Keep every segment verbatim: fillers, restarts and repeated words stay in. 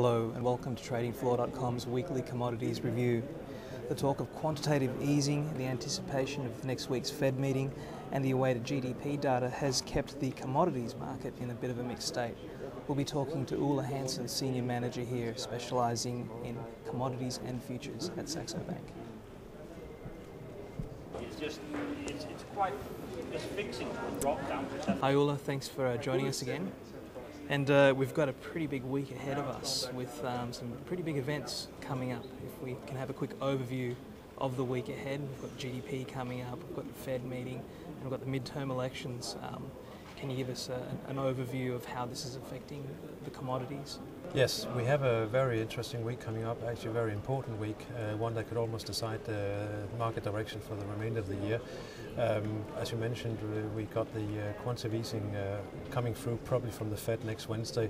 Hello and welcome to trading floor dot com's weekly commodities review. The talk of quantitative easing, the anticipation of next week's Fed meeting and the awaited G D P data has kept the commodities market in a bit of a mixed state. We'll be talking to Ulla Hansen, Senior Manager here, specialising in commodities and futures at Saxo Bank. It's just, it's, it's quite, it's fixing the drop down. Hi Ulla, thanks for uh, joining us again. And uh, we've got a pretty big week ahead of us with um, some pretty big events coming up. If we can have a quick overview of the week ahead, we've got G D P coming up, we've got the Fed meeting, and we've got the midterm elections. Um, can you give us a, an overview of how this is affecting the commodities? Yes, we have a very interesting week coming up, actually a very important week, uh, one that could almost decide the market direction for the remainder of the year. Um, as you mentioned, we got the uh, quantitative easing uh, coming through probably from the Fed next Wednesday,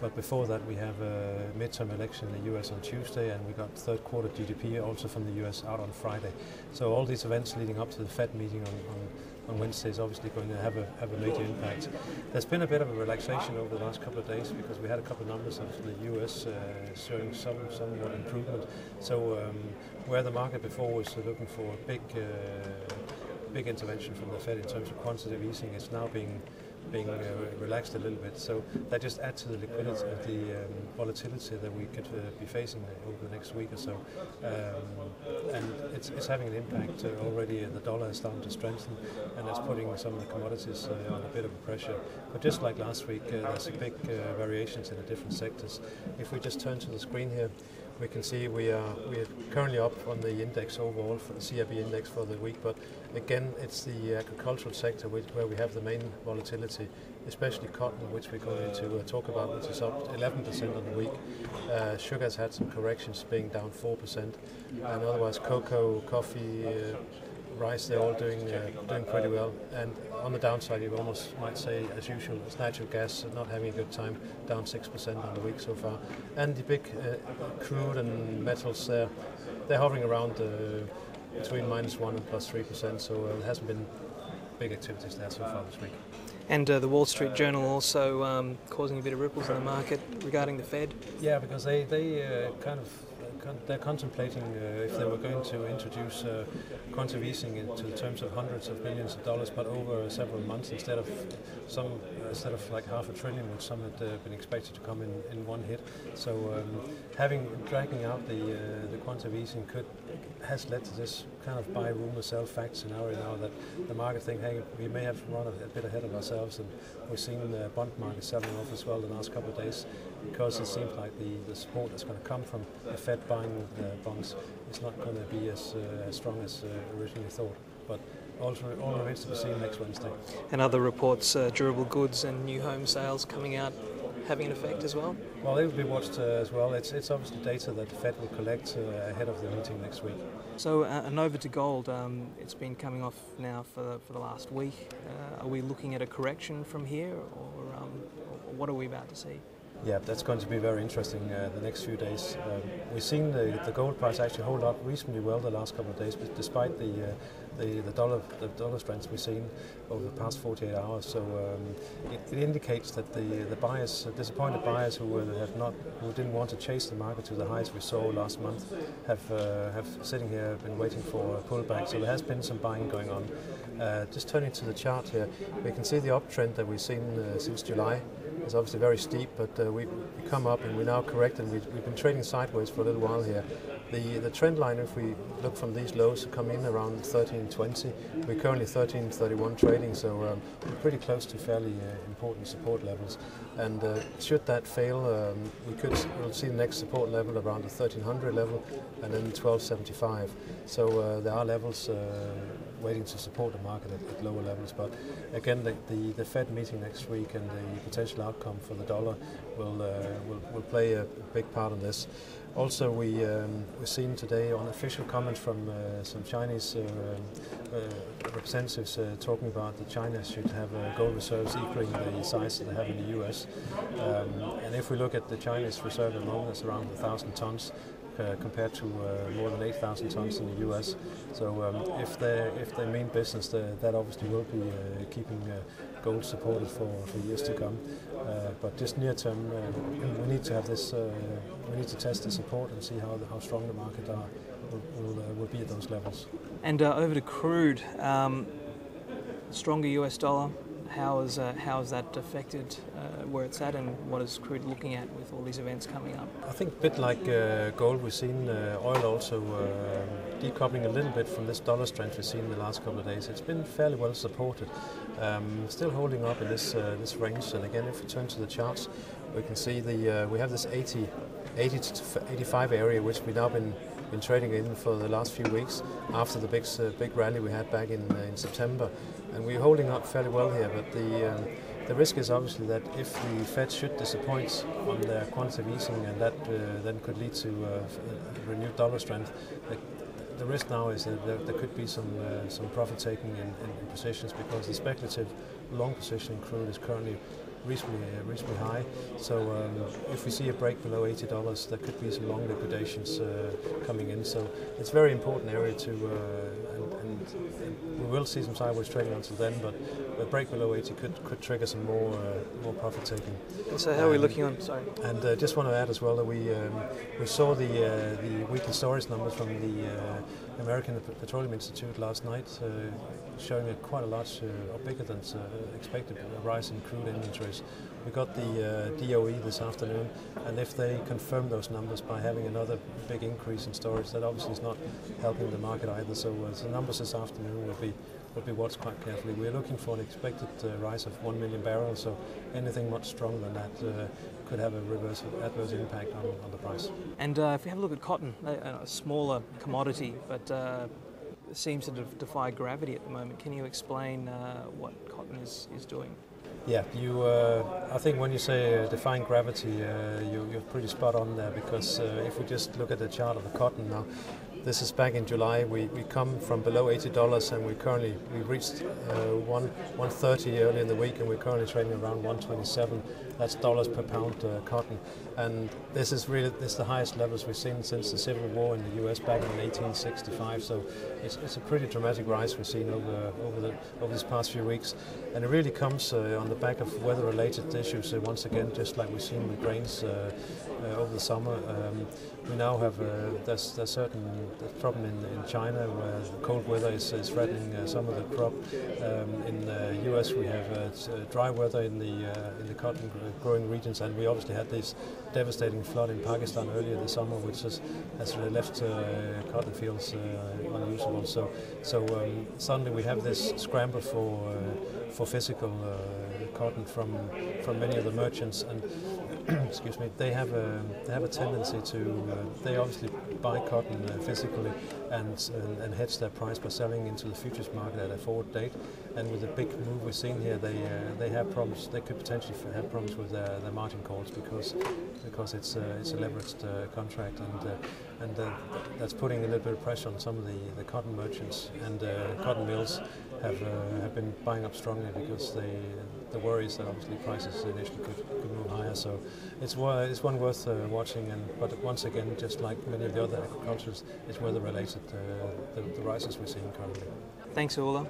but before that we have a midterm election in the U S on Tuesday, and we got third quarter G D P also from the U S out on Friday. So all these events leading up to the Fed meeting on, on on Wednesday is obviously going to have a, have a major impact. There's been a bit of a relaxation over the last couple of days because we had a couple of numbers of the U S uh, showing some somewhat improvement. So um, where the market before was looking for a big, uh, big intervention from the Fed in terms of quantitative easing, it's now being being uh, relaxed a little bit. So that just adds to the liquidity, uh, the um, volatility that we could uh, be facing over the next week or so. Um, and it's, it's having an impact uh, already. Uh, the dollar is starting to strengthen, and that's putting some of the commodities uh, on a bit of pressure. But just like last week, uh, there's big uh, variations in the different sectors. If we just turn to the screen here, we can see we are, we are currently up on the index overall, for the C R B index for the week, but again it's the agricultural sector which, where we have the main volatility, especially cotton, which we're going to uh, talk about, which is up eleven percent on the week. Uh, sugar's had some corrections, being down four percent, and otherwise cocoa, coffee, uh, rice, they're all doing uh, doing pretty well. And on the downside, you almost might say, as usual, it's natural gas not having a good time, down six percent on the week so far. And the big uh, crude and metals there, they're hovering around uh, between minus one and plus three percent. So uh, there hasn't been big activities there so far this week. And uh, the Wall Street Journal also um, causing a bit of ripples in the market regarding the Fed. Yeah, because they they uh, kind of. They're contemplating uh, if they were going to introduce uh, quantitative easing into the terms of hundreds of billions of dollars, but over several months instead of some instead of like half a trillion, which some had uh, been expected to come in, in one hit. So um, having dragging out the uh, the quantitative easing could has led to this kind of buy rumor sell fact scenario now that the market think, hey, we may have run a bit ahead of ourselves, and we've seen the bond market selling off as well the last couple of days because it seems like the the support that's going to come from the Fed buying the bonds is not going to be as, uh, as strong as uh, originally thought. But all remains to be seen next Wednesday. And other reports, uh, durable goods and new home sales coming out, having an effect as well? Well, it will be watched uh, as well. It's, it's obviously data that the Fed will collect uh, ahead of the meeting next week. So, uh, and over to gold, um, it's been coming off now for, for the last week. Uh, are we looking at a correction from here, or, um, or what are we about to see? Yeah, that's going to be very interesting uh, the next few days. Um, we've seen the, the gold price actually hold up reasonably well the last couple of days, but despite the uh, the, the dollar the dollar strength we've seen over the past forty-eight hours. So um, it, it indicates that the the buyers, disappointed buyers who were, have not who didn't want to chase the market to the highs we saw last month, have uh, have sitting here been waiting for a pullback. So there has been some buying going on. Uh, just turning to the chart here, we can see the uptrend that we've seen uh, since July. It's obviously very steep, but uh, we've come up and we're now correct, and we've, we've been trading sideways for a little while here. The the trend line, if we look from these lows, come in around thirteen twenty. We're currently thirteen thirty-one trading, so um, we're pretty close to fairly uh, important support levels. And uh, should that fail, um, we could we'll see the next support level around the thirteen hundred level, and then twelve seventy-five. So uh, there are levels uh, waiting to support the market at, at lower levels. But again, the, the the Fed meeting next week and the potential outcome for the dollar will uh, will, will play a big part in this. Also, we um, we've seen today on official comments from uh, some Chinese uh, uh, representatives uh, talking about that China should have uh, gold reserves equaling the size that they have in the U S. Um, and if we look at the Chinese reserve at the moment, it's around a thousand tons. uh, compared to uh, more than eight thousand tons in the U S. So um, if their if their main business, the, that obviously will be uh, keeping uh, gold supported for, for years to come. Uh, but just near term, uh, we need to have this. Uh, we need to test the support and see how the, how strong the market are will will, uh, will be at those levels. And uh, over to crude, um, stronger U S dollar. How is, uh, how is that affected uh, where it's at, and what is crude looking at with all these events coming up? I think a bit like uh, gold, we've seen uh, oil also uh, decoupling a little bit from this dollar strength we've seen in the last couple of days. It's been fairly well supported, um, still holding up in this uh, this range. And again, if we turn to the charts, we can see the uh, we have this eighty, eighty to eighty-five area, which we've now been been trading in for the last few weeks after the big uh, big rally we had back in uh, in September, and we're holding up fairly well here. But the um, the risk is obviously that if the Fed should disappoint on their quantitative easing, and that uh, then could lead to uh, renewed dollar strength. The, the risk now is that there, there could be some uh, some profit taking in, in, in positions, because the speculative long position in crude is currently reasonably, uh, reasonably high. So um, if we see a break below eighty dollars, there could be some long liquidations uh, coming in. So it's a very important area to, uh, and, and, and we will see some sideways trading until then, but a break below eighty could, could trigger some more uh, more profit taking. And so how um, are we looking on, sorry? And uh, just want to add as well that we um, we saw the uh, the weekly storage numbers from the uh, American Petroleum Institute last night, uh, showing a quite a large, uh, or bigger than uh, expected, rise in crude inventories. We got the uh, D O E this afternoon, and if they confirm those numbers by having another big increase in storage, that obviously is not helping the market either. So uh, the numbers this afternoon will be will be watched quite carefully. We're looking for an expected uh, rise of one million barrels, so anything much stronger than that uh, could have a reverse adverse impact on, on the price. And uh, if we have a look at cotton, a, a smaller commodity, but uh, seems to defy gravity at the moment. Can you explain uh, what cotton is, is doing? Yeah, you. Uh, I think when you say uh, defying gravity, uh, you, you're pretty spot on there, because uh, if we just look at the chart of the cotton now, this is back in July. We we come from below eighty dollars, and we currently we reached uh, one one thirty early in the week, and we're currently trading around one twenty seven. That's dollars per pound uh, cotton, and this is really this is the highest levels we've seen since the Civil War in the U S back in eighteen sixty-five. So it's it's a pretty dramatic rise we've seen over over the over these past few weeks, and it really comes uh, on the back of weather-related issues. Uh, once again, just like we've seen with grains uh, uh, over the summer, um, we now have uh, there's there's certain the problem in, in China, where the cold weather is, is threatening uh, some of the crop. Um, in the U S, we have uh, dry weather in the uh, in the cotton growing regions, and we obviously had this devastating flood in Pakistan earlier this summer, which has, has really left uh, cotton fields uh, unusable. So, so um, suddenly we have this scramble for uh, for physical uh, cotton from from many of the merchants, and excuse me, they have a they have a tendency to uh, they obviously buy cotton uh, physically. And, and hedge their price by selling into the futures market at a forward date. And with the big move we're seeing here, they uh, they have problems. They could potentially have problems with their, their margin calls, because because it's uh, it's a leveraged uh, contract, and uh, and uh, that's putting a little bit of pressure on some of the, the cotton merchants, and uh, cotton mills have uh, have been buying up strongly, because they the worry is that obviously prices initially could, could move higher. So it's it's one worth uh, watching. And but once again, just like many of the other agricultures, it's weather-related, uh, the, the rises we're seeing currently. Thanks, Ola.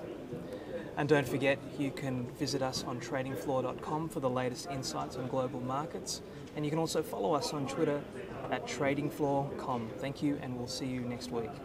And don't forget, you can visit us on trading floor dot com for the latest insights on global markets. And you can also follow us on Twitter at trading floor dot com. Thank you, and we'll see you next week.